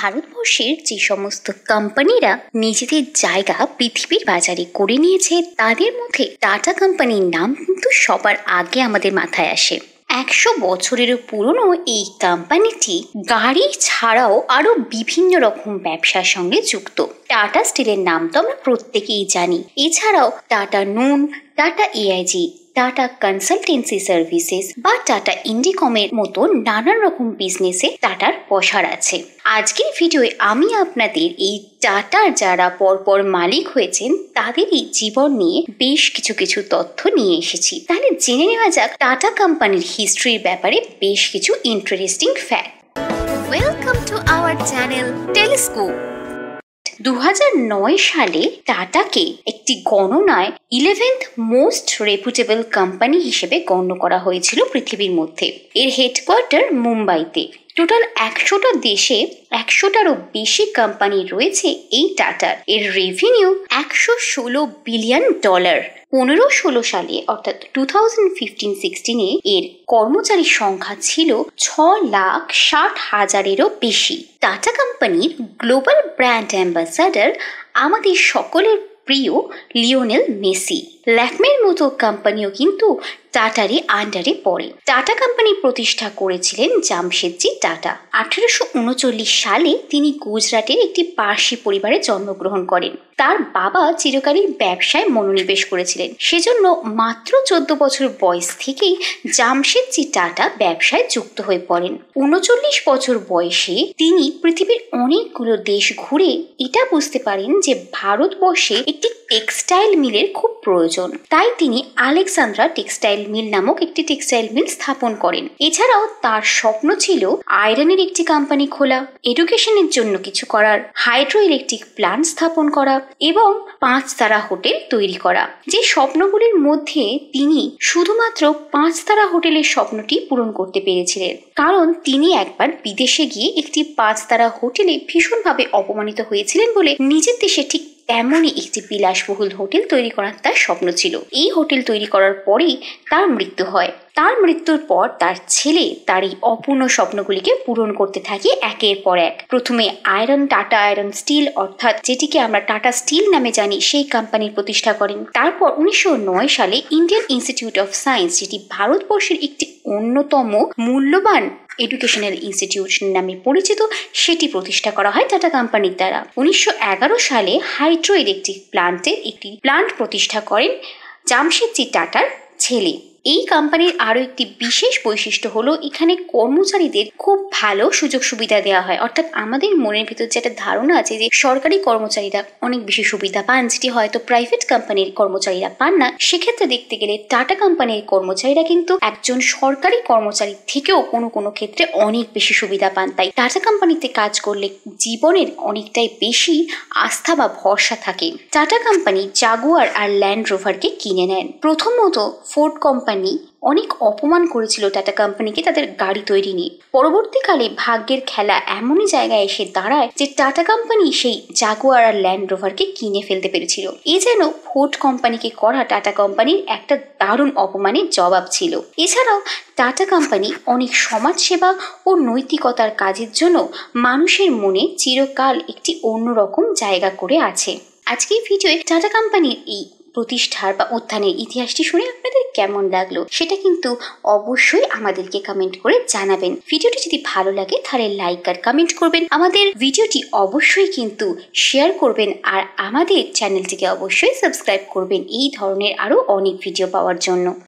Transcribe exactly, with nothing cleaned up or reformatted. ভারতবর্ষের যে সমস্ত কোম্পানিরা নিজেদের জায়গা পৃথিবীর বাজারে করে নিয়েছে তাদের মধ্যে টাটা কোম্পানির নাম কিন্তু সবার আগে আমাদের মাথায় আসে। একশো বছরেরও পুরনো এই কোম্পানিটি গাড়ি ছাড়াও আরও বিভিন্ন রকম ব্যবসার সঙ্গে যুক্ত। টাটা স্টিলের নাম তো আমরা প্রত্যেকেই জানি, এছাড়াও টাটা নুন, Tata AIG, Tata consultancy services বা টাটা ইন্ডিকমের মতো নানান রকম বিজনেসে টাটার পসার আছে। আজকের ভিডিওয়ে আমি আপনাদের এই টাটার যারা পরপর মালিক হয়েছেন তাদেরই জীবন নিয়ে বেশ কিছু কিছু তথ্য নিয়ে এসেছি। তাহলে জেনে নেওয়া যাক টাটা কোম্পানির হিস্ট্রির ব্যাপারে বেশ কিছু interesting fact. Welcome to our channel telescope. দুই হাজার নয় সালে টাটাকে একটি গণনায় ইলেভেন্থ মোস্ট রেপুটেবল কোম্পানি হিসেবে গণ্য করা হয়েছিল পৃথিবীর মধ্যে। এর হেডকোয়ার্টার মুম্বাইতে। টোটাল একশোটা দেশে একশোটারও বেশি কোম্পানি রয়েছে এই টাটার। এর রেভিনিউ একশো ষোলো বিলিয়ন ডলার। পনেরো ষোলো সালে অর্থাৎ টু থাউজেন্ড ফিফটিন সিক্সটিনে এর কর্মচারীর সংখ্যা ছিল ছ লাখ ষাট হাজারেরও বেশি। টাটা কোম্পানির গ্লোবাল ব্র্যান্ড অ্যাম্বাসাডার আমাদের সকলের প্রিয় লিওনেল মেসি। ল্যাকমের মতো কোম্পানিও কিন্তু টাটারই আন্ডারে পড়ে। টাটা কোম্পানি প্রতিষ্ঠা করেছিলেন জামশেদজি টাটা। আঠারোশো উনচল্লিশ সালে তিনি গুজরাটের একটি পার্সি পরিবারে জন্মগ্রহণ করেন। তার বাবা চিরকালীন ব্যবসায় মনোনিবেশ করেছিলেন, সেজন্য মাত্র চোদ্দ বছর বয়স থেকেই জামশেদজি টাটা ব্যবসায় যুক্ত হয়ে পড়েন। উনচল্লিশ বছর বয়সে তিনি পৃথিবীর অনেকগুলো দেশ ঘুরে এটা বুঝতে পারেন যে ভারতবর্ষে একটি টেক্সটাইল মিলের খুব প্রয়োজন, তাই তিনি আলেকজান্দ্রা টেক্সটাইল মিল নামক একটি টেক্সটাইল মিল স্থাপন করেন। এছাড়াও তার স্বপ্ন ছিল আয়রনের একটি কোম্পানি খোলা, এডুকেশনের জন্য কিছু করার, হাইড্রো ইলেকট্রিক প্ল্যান্ট স্থাপন করা এবং পাঁচ তারা হোটেল তৈরি করা। যে স্বপ্নগুলির মধ্যে তিনি শুধুমাত্র পাঁচ তারা হোটেলের স্বপ্নটি পূরণ করতে পেরেছিলেন, কারণ তিনি একবার বিদেশে গিয়ে একটি পাঁচ তারা হোটেলে ভীষণভাবে অপমানিত হয়েছিলেন বলে নিজের দেশে ঠিক তেমনই একটি বিলাসবহুল হোটেল তৈরি করার তার স্বপ্ন ছিল। এই হোটেল তৈরি করার পরেই তার মৃত্যু হয়। তার মৃত্যুর পর তার ছেলে তার এই অপূর্ণ স্বপ্নগুলিকে পূরণ করতে থাকে একের পর এক। প্রথমে আয়রন টাটা আয়রন স্টিল অর্থাৎ যেটিকে আমরা টাটা স্টিল নামে জানি সেই কোম্পানির প্রতিষ্ঠা করেন। তারপর উনিশশো নয় সালে ইন্ডিয়ান ইনস্টিটিউট অফ সায়েন্স, যেটি ভারতবর্ষের একটি অন্যতম মূল্যবান এডুকেশনাল ইনস্টিটিউশন নামে পরিচিত, সেটি প্রতিষ্ঠা করা হয় টাটা কোম্পানির দ্বারা। উনিশশো এগারো সালে হাইড্রো ইলেকট্রিক প্ল্যান্টের একটি প্ল্যান্ট প্রতিষ্ঠা করেন জামশেদজি টাটার ছেলে। এই কোম্পানির আরও একটি বিশেষ বৈশিষ্ট্য হলো এখানে কর্মচারীদের খুব ভালো সুযোগ সুবিধা দেওয়া হয়। অর্থাৎ আমাদের মনের ভিতর যে একটা ধারণা আছে যে সরকারি কর্মচারীরা অনেক বেশি সুবিধা পান, যেটি হয়তো প্রাইভেট কোম্পানির কর্মচারীরা পান না, সেক্ষেত্রে দেখতে গেলে টাটা কোম্পানির কর্মচারীরা কিন্তু একজন সরকারি কর্মচারীর থেকেও কোনো কোনো ক্ষেত্রে অনেক বেশি সুবিধা পান। তাই টাটা কোম্পানিতে কাজ করলে জীবনের অনেকটাই বেশি আস্থা বা ভরসা থাকে। টাটা কোম্পানি জাগুয়ার আর ল্যান্ড রোভারকে কিনে নেন। প্রথমত ফোর্ড কোম্পানি অনেক অপমান করেছিল টাটা কোম্পানিকে তাদের গাড়ি তৈরি নিয়ে। পরবর্তীকালে ভাগ্যের খেলা এমনই জায়গায় এসে দাঁড়ায় যে টাটা কোম্পানি সেই জাগুয়ার আর ল্যান্ড রোভারকে কিনে ফেলতে পেরেছিল। এ যেন ফোর্ড কোম্পানিকে করা টাটা কোম্পানির একটা দারুণ অপমানের জবাব ছিল। এছাড়াও টাটা কোম্পানি অনেক সমাজসেবা ও নৈতিকতার কাজের জন্য মানুষের মনে চিরকাল একটি অন্যরকম জায়গা করে আছে। আজকের ভিডিওয়ে টাটা কোম্পানির এই প্রতিষ্ঠার বা উত্থানের ইতিহাসটি শুনে আপনাদের কেমন লাগলো সেটা কিন্তু অবশ্যই আমাদেরকে কমেন্ট করে জানাবেন। ভিডিওটি যদি ভালো লাগে তাহলে লাইক আর কমেন্ট করবেন, আমাদের ভিডিওটি অবশ্যই কিন্তু শেয়ার করবেন আর আমাদের চ্যানেলটিকে অবশ্যই সাবস্ক্রাইব করবেন এই ধরনের আরও অনেক ভিডিও পাওয়ার জন্য।